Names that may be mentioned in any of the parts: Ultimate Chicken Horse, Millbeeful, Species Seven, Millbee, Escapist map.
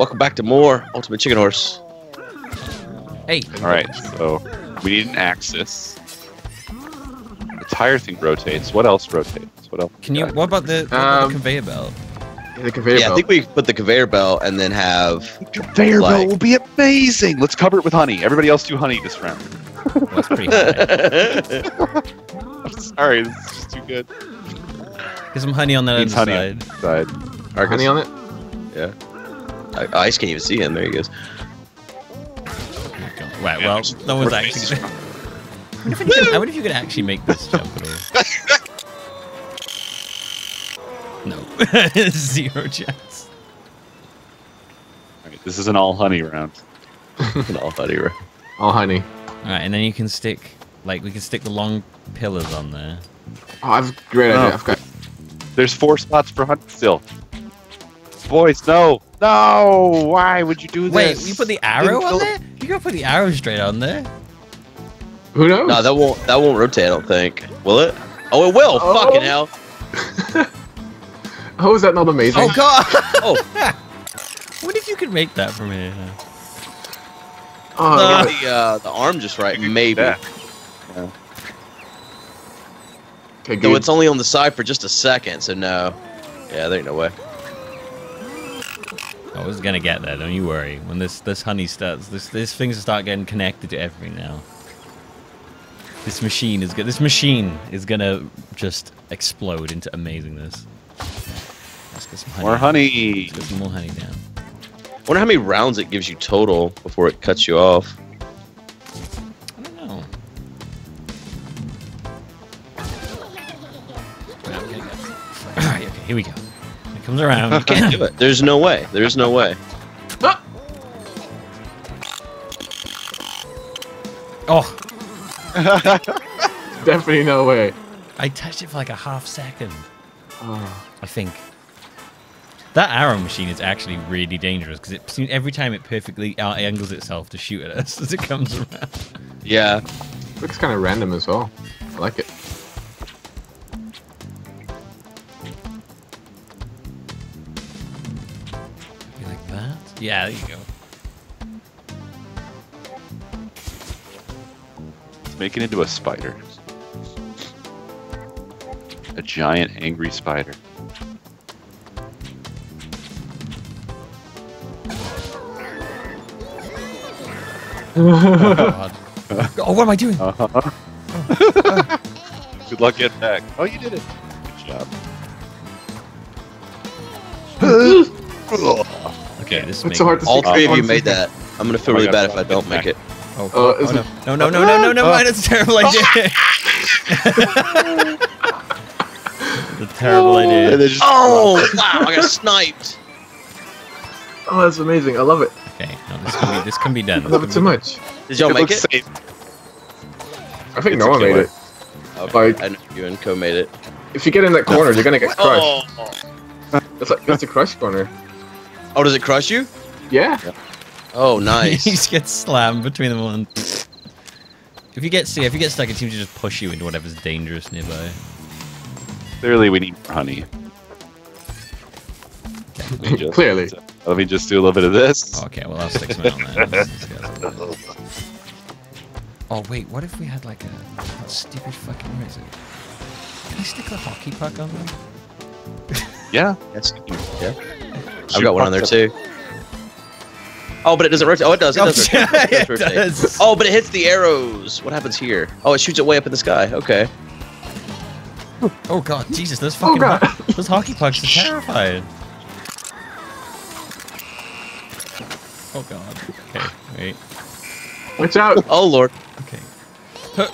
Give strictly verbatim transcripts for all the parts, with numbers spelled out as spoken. Welcome back to more Ultimate Chicken Horse. Hey. Alright, so we need an axis. The tire thing rotates. What else rotates? What else? Can you, what about the, what about um, the conveyor belt? The conveyor yeah, belt. I think we put the conveyor belt and then have... The conveyor like, belt will be amazing! Let's cover it with honey. Everybody else do honey this round. Well, that's pretty I'm sorry, this is just too good. Get some honey on that other side. Side. Right, honey on it? Yeah. I, I Ice can't even see him. There he goes. Right, well, yeah, that was actually... I wonder if you could actually make this jump. No. Zero chance. Alright, this is an all honey round. An all honey round. All honey. Alright, and then you can stick, like, we can stick the long pillars on there. Oh, I've great idea. Oh. I've got... There's four spots for honey still. Boys, no! No! Why would you do this? Wait, you put the arrow on there? You gotta put the arrow straight on there. Who knows? No, that won't, that won't rotate, I don't think. Will it? Oh, it will! Oh. Fucking hell. How is that not amazing? Oh god! Oh. What if you could make that for me? Oh, no. the, uh, the arm just right, maybe. Yeah. Okay, good. Though it's only on the side for just a second, so no. Yeah, there ain't no way. I was gonna get there, don't you worry. When this this honey starts, this this things start getting connected to everything now. This machine is good. This machine is gonna just explode into amazingness. Let's get some honey. More honey. Let's get some more honey down. I wonder how many rounds it gives you total before it cuts you off. I don't know. Alright, okay, here we go. It comes around. You can't do it. There's no way. There's no way. Ah! Oh. Definitely no way. I touched it for like a half second. Oh. I think. That arrow machine is actually really dangerous because it seems every time it perfectly angles itself to shoot at us as it comes around. Yeah. Looks kind of random as well. I like it. You like that? Yeah, there you go. Let's make it into a spider. A giant angry spider. Oh, God. Oh, what am I doing? Uh-huh. Oh. Oh. Good luck getting back. Oh, you did it. Good job. Okay, this makes so all three of you made that. I'm gonna feel oh, really God, bad if I don't back. make it. Oh, oh, oh no. no, no, no, no, no, no! Oh. That's a terrible idea. The terrible oh. idea. Just, oh, wow, I got sniped. Oh, that's amazing. I love it. Okay, no, this can be, this can be done. I love it too much. Did y'all make it? Safe. I think it's no one made one. it. Okay, like, I know you and Co made it. If you get in that corner, you're gonna get crushed. Oh. That's, like, that's a crush corner. Oh, does it crush you? Yeah. yeah. Oh, nice. You just get slammed between them all. And... If you get see, if you get stuck, it seems to just push you into whatever's dangerous nearby. Clearly, we need honey. Just, Clearly. So, let me just do a little bit of this. Okay, well, I'll stick some out now. Oh, wait, what if we had like a stupid fucking razor? Can I stick the hockey puck on there? Yeah. Yes, yeah. I've Shoot got one on there, too. Oh, but it doesn't rotate. Oh, it does. It does, rotate. It does, rotate. It does. Oh, but it hits the arrows. What happens here? Oh, it shoots it way up in the sky. Okay. Oh god, Jesus, those fucking oh, ho those hockey pucks are terrifying. Oh god. Okay, wait. Watch out! Oh lord. Okay. Huh.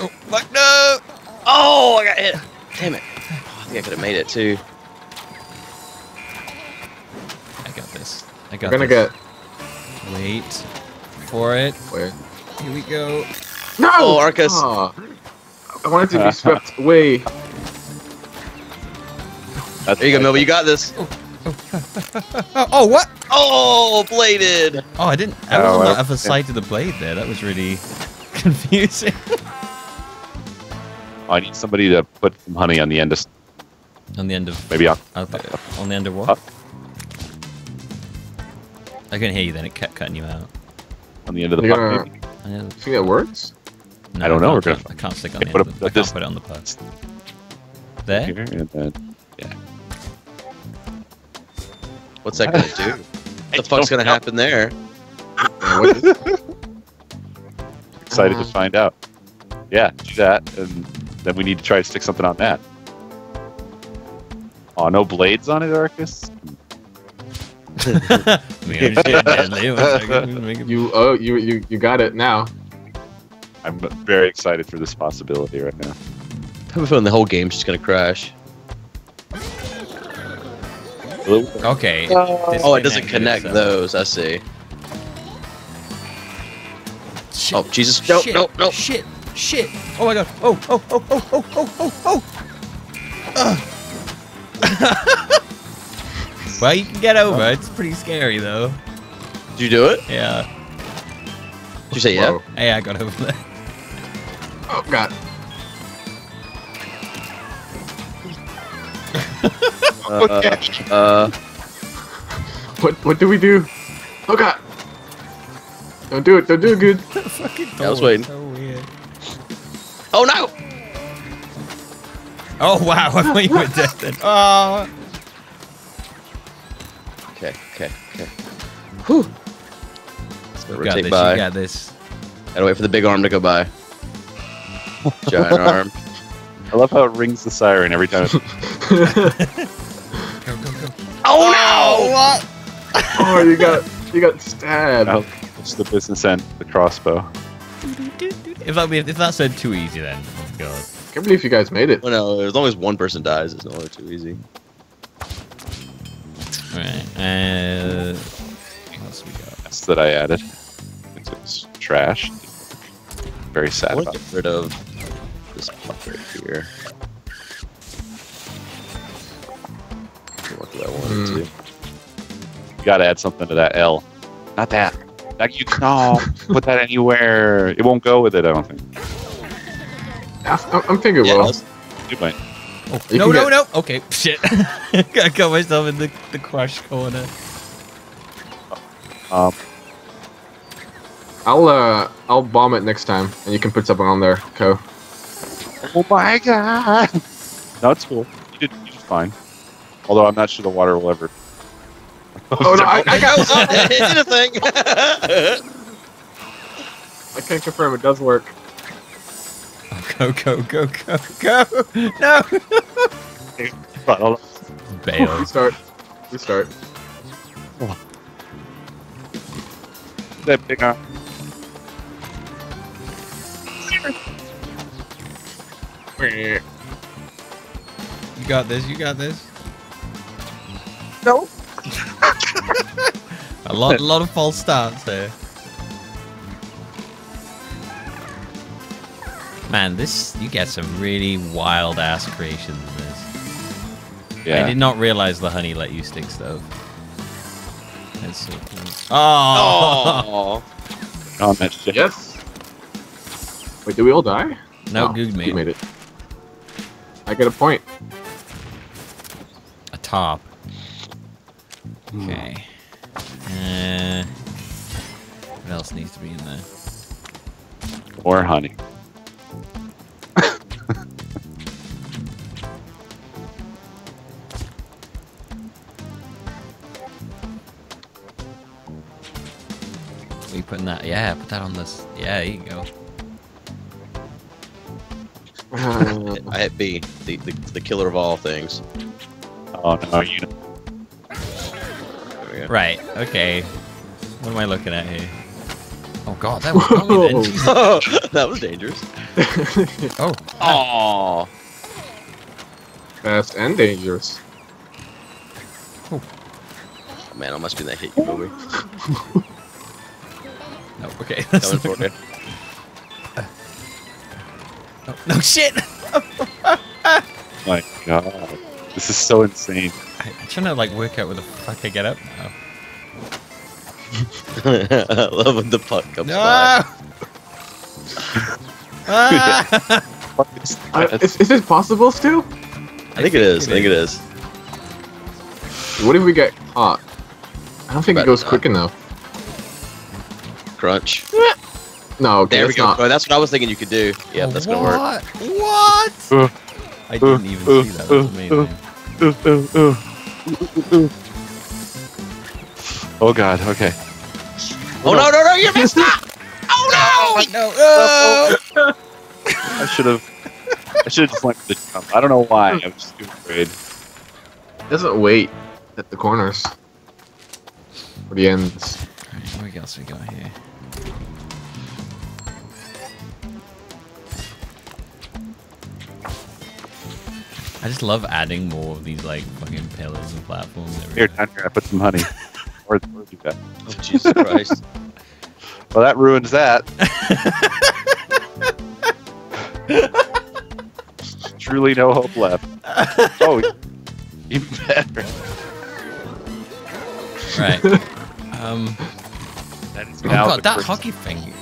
Oh, fuck no! Oh, I got hit! Damn it. Oh, I think I could have made it too. I got this. I got We're gonna this. Get... Wait for it. Where? Here we go. No! Oh, Arcus! Oh. I wanted to be swept away. That's there you go, Millbeeful. You got this. Oh, oh. Oh, what? Oh, bladed. Oh, I didn't. I was not of a sight to the blade there. That was really confusing. Oh, I need somebody to put some honey on the end of. On the end of. Maybe on. Uh, on the end of what? Uh, I couldn't hear you then, it kept cutting you out. On the end of the gonna... pipe, maybe? Do you think that works? No, I don't I know. We're gonna... I can't stick on the end of the... I can't put it on the pipe. There? Here and then... Yeah. What's that gonna do? What the fuck's gonna know. happen there? Excited uh-huh. to find out. Yeah, do that, and then we need to try to stick something on that. Oh, no blades on it, Arcus? you, oh, you, you, you got it now. I'm very excited for this possibility right now. I have a feeling the whole game's just gonna crash. Okay. Oh, it doesn't connect those. I see. Shit. Oh, Jesus. No, shit. no, no. Shit. Shit. Oh, my God. Oh, oh, oh, oh, oh, oh, oh, oh. Uh. Well, you can get over. Oh. It's pretty scary, though. Did you do it? Yeah. Did you say yeah? Hey, yeah, I got over there. Oh, God. Okay. Uh, uh, what what do we do? Oh God! Don't do it! Don't do it, good. Fucking I was waiting. So weird. Oh no! Oh wow! I thought you were dead then. Oh. Okay, okay, okay. Whew. Let's you got this. By. You got this. Gotta wait for the big arm to go by. Giant arm. I love how it rings the siren every time. Go, go, go. Oh no! What? Oh, you got you got stabbed. No, it's the business end, the crossbow. If that if that said too easy, then oh god. I can't believe you guys made it. Well, no, as long as one person dies, it's no longer too easy. All right. Uh, what else we got? That's that I added. It was trash. Very sad. I want to get rid of this pup right here. I wanted to. Mm. You gotta add something to that L. Not that. That you no. Put that anywhere. It won't go with it. I don't think. I, I'm thinking yeah, well. You might. Oh, you no, no, get... no. Okay, shit. I got myself in the the crush corner. Um. I'll uh I'll bomb it next time, and you can put something on there, Co. Oh my God. No, it's cool. You did you did fine. Although I'm not sure the water will ever. Oh no! I, I got oh, it did a thing. I can't confirm it does work. Oh, go go go go go! No! Bail. Restart. Restart. Oh. That big arm. You got this. You got this. No. a lot, a lot of false starts there. Man, this you get some really wild ass creations in this. Yeah. I did not realize the honey let you stick stuff. That's so cool. Oh. Oh, that shit. Yes. Wait, did we all die? No, no Goog made, made it. I get a point. A top. Okay. Uh, what else needs to be in there? Or honey. Are you putting that? Yeah, put that on this. Yeah, there you go. I hit B, the, the, the killer of all things. Oh, no, you know. Right, okay. What am I looking at here? Oh god, that was oh, that was dangerous. Oh. Aww. Fast and dangerous. Oh. Oh man, I must be in that hit you movie. No, okay. That's that one uh, oh, no shit! My god. This is so insane. I, I'm trying to like work out where the fuck I get up now. I love when the puck comes by. Ah! uh, is, is this possible still? I, I think, think it is. I think it is. What if we get caught? I don't think but, it goes uh, quick enough. Crunch. No, okay, there we go. Not... Oh, that's what I was thinking you could do. Yeah, oh, that's what? gonna work. What? Uh, I didn't uh, even uh, see that. That was amazing. Uh, uh, uh, uh, uh, uh. Oh god. Okay. Oh, oh no, no, no! You missed that! Oh no! No! Oh. I should have. I should have just went for the jump. I don't know why. I'm just too afraid. It doesn't wait at the corners or the ends. All right, what else we got here? I just love adding more of these like fucking pillars and platforms. Everywhere. Here, down here, I put some honey. Where'd you go? Oh, Jesus Christ! Well, that ruins that. Truly, no hope left. Oh, even better. Right. Um. That is oh god, that first. hockey thing.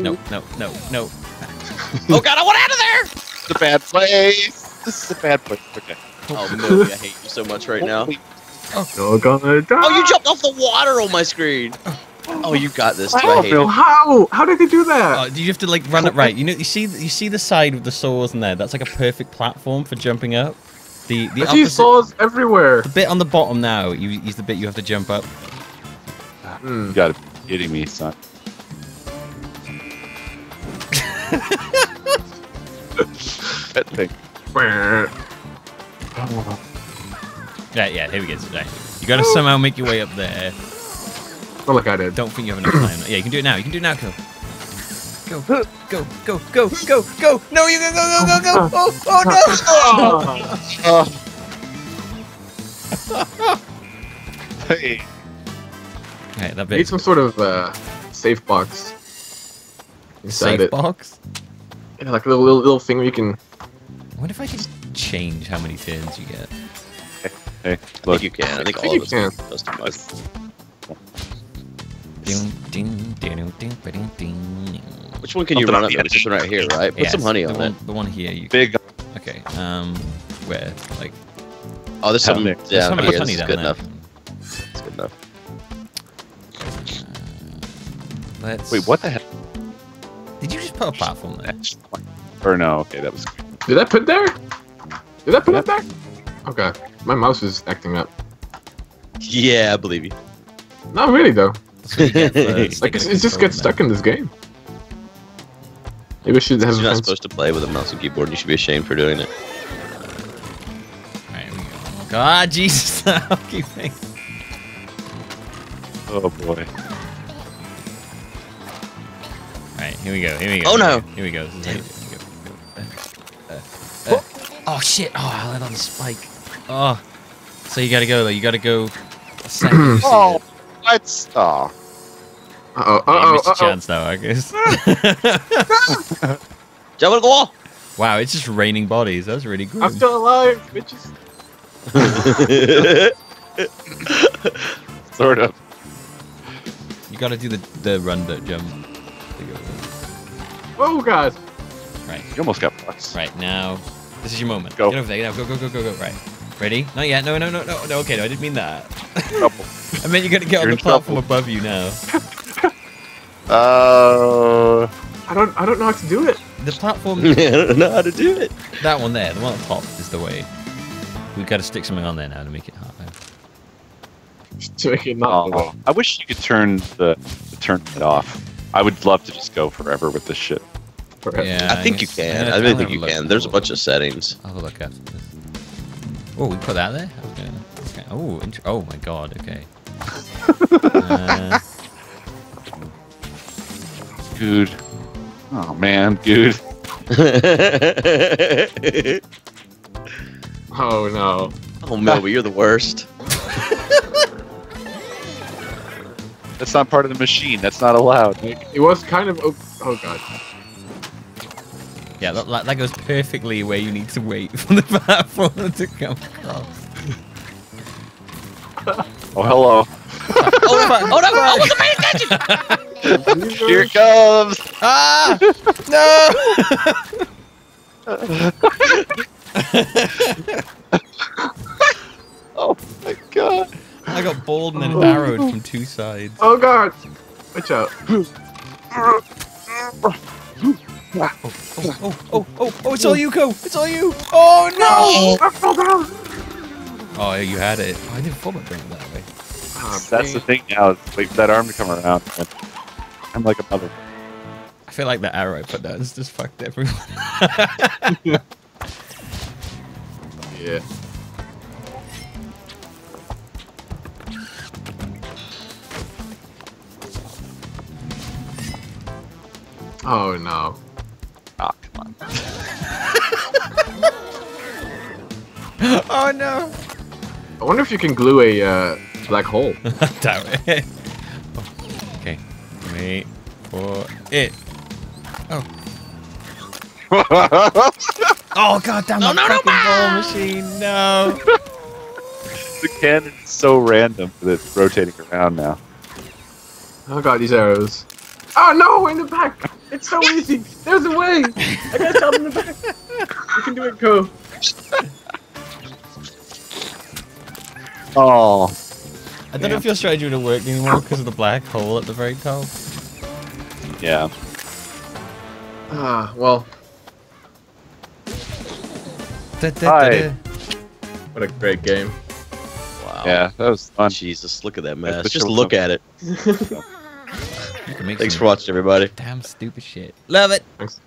No, no, no, no. Oh god, I want out of there! It's a bad place. This is a bad place. Okay. Oh, no, I hate you so much right now. Oh. Oh, god. Oh, you jumped off the water on my screen. Oh, you got this. Too. I, I hate it. How? How did they do that? Oh, you have to like run it right. You know, you see, you see the side with the saws in there. That's like a perfect platform for jumping up. The the I see saws everywhere. The bit on the bottom now you, is the bit you have to jump up. Mm. You gotta be kidding me, son. That thing. Right, yeah, here we go. Right. You gotta somehow make your way up there. Not like I did. Don't think you have enough time. Yeah, you can do it now. You can do it now, Kill. Go, go, go, go, go, go, go. No, you go, go, go, go, go. Oh, oh no! Oh. Hey. Alright, that bit. Need some sort of uh, safe box. Inside safe it. box? Yeah, like a little, little, little thing where you can. I wonder if I could change how many turns you get. Hey, hey look, you can. I think, I think all you of can. Those Which one can you run up? This one right here, right? Put yeah, some honey on one, it. The one here. You Big. Okay. Um, where? Like. Oh, there's some down, there's down here. Honey down good there. enough. It's good enough. Uh, let's. Wait, what the heck? Did you just put a platform there? Or no? Okay, that was. Did I put there? Did I put it there? Okay, my mouse is acting up. Yeah, I believe you. Not really though. So like it's, it just gets stuck in this game. Maybe I should have. You're not supposed to play with a mouse and keyboard. You should be ashamed for doing it. All right, here we go. Oh, God, Jesus! Keep things. Oh boy. Alright, here we go, here we go. Oh no! Here we go. Here we go. Uh, uh, uh. Oh shit! Oh, I landed on the spike. Oh. So you gotta go though, you gotta go a second. Oh, let's. Oh. Uh oh, uh oh. I missed a chance though, I guess. Jump on the wall! Wow, it's just raining bodies. That was really good. I'm still alive, bitches. Sort of. You gotta do the, the run, don't jump. Oh god! Right. You almost got blocks. Right, now, this is your moment. Go. Get over there, get out. Go, go, go, go, go. Right. Ready? Not yet. No, no, no, no, no. Okay, no, I didn't mean that. I meant you're gonna get you're on the platform trouble. above you now. Uh. I don't, I don't know how to do it. The platform. I don't know how to do it. That one there, the one on top is the way. We've got to stick something on there now to make it harder. To make it not. Oh, I wish you could turn the, the turn it off. I would love to just go forever with this shit. Forever. Yeah, I, I think you can. I really think you can. There's a bunch of settings. I'll have a look after this. Oh, we put that there? Okay. Okay. Oh, oh my god, okay. uh... Good. Oh man, good. Oh no. Oh Millby, you're the worst. That's not part of the machine. That's not allowed. It was kind of. Oh, oh god. Yeah, that, that goes perfectly where you need to wait for the platform to come across. Oh hello. Oh no! Oh no! I wasn't paying attention. Here it comes. Ah! No! I got balled and then arrowed from two sides. Oh god! Watch out. Oh, oh, oh, oh, oh, oh, it's all you, Ko! It's all you! Oh no! I fell down! Oh, you had it. I didn't follow it that way. Oh, that's the thing now, is wait for that arm to come around. I'm like a mother. I feel like that arrow I put down has just fucked everyone. Yeah. Oh no. Oh, come on. Oh no. I wonder if you can glue a uh, black hole. Damn it. Okay. Wait for it. Oh. Oh god damn it. No, no, no, ball machine. No. The cannon is so random that it's rotating around now. Oh god, these arrows. Oh no, in the back! It's so easy! There's a way! I got shot in the back! You can do it, Ko. Oh. I don't know if your strategy would have worked anymore because of the black hole at the very top. Yeah. Ah, well. Da, da, da, da. What a great game. Wow. Yeah, that was fun. Jesus, look at that mess. Just look fun. At it. Thanks for watching, everybody. Damn stupid shit. Love it. Thanks.